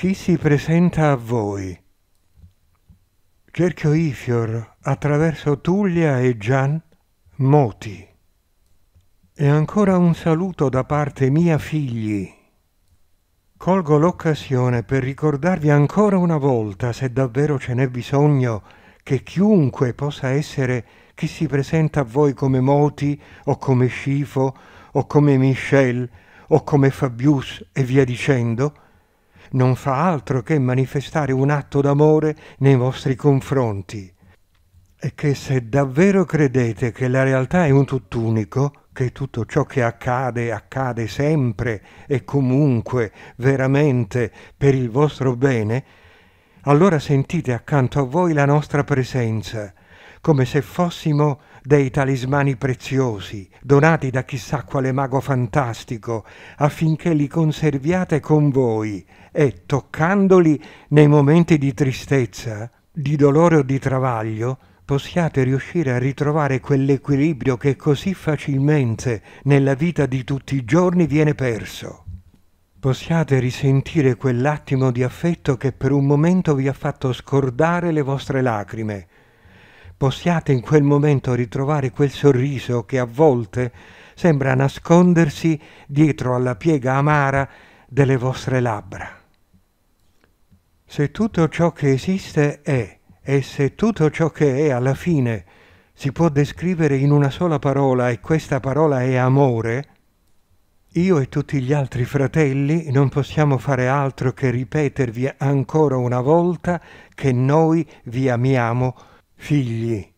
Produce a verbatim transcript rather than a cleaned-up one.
Chi si presenta a voi? Cerchio Ifior, attraverso Tullia e Gian, Moti. E ancora un saluto da parte mia, figli. Colgo l'occasione per ricordarvi ancora una volta, se davvero ce n'è bisogno, che chiunque possa essere chi si presenta a voi come Moti, o come Schifo, o come Michel, o come Fabius e via dicendo, non fa altro che manifestare un atto d'amore nei vostri confronti, e che se davvero credete che la realtà è un tutt'unico, che tutto ciò che accade accade sempre e comunque veramente per il vostro bene, allora sentite accanto a voi la nostra presenza, come se fossimo dei talismani preziosi, donati da chissà quale mago fantastico, affinché li conserviate con voi e, toccandoli nei momenti di tristezza, di dolore o di travaglio, possiate riuscire a ritrovare quell'equilibrio che così facilmente nella vita di tutti i giorni viene perso. Possiate risentire quell'attimo di affetto che per un momento vi ha fatto scordare le vostre lacrime. Possiate in quel momento ritrovare quel sorriso che a volte sembra nascondersi dietro alla piega amara delle vostre labbra. Se tutto ciò che esiste è, e se tutto ciò che è alla fine si può descrivere in una sola parola, e questa parola è amore, io e tutti gli altri fratelli non possiamo fare altro che ripetervi ancora una volta che noi vi amiamo, figli.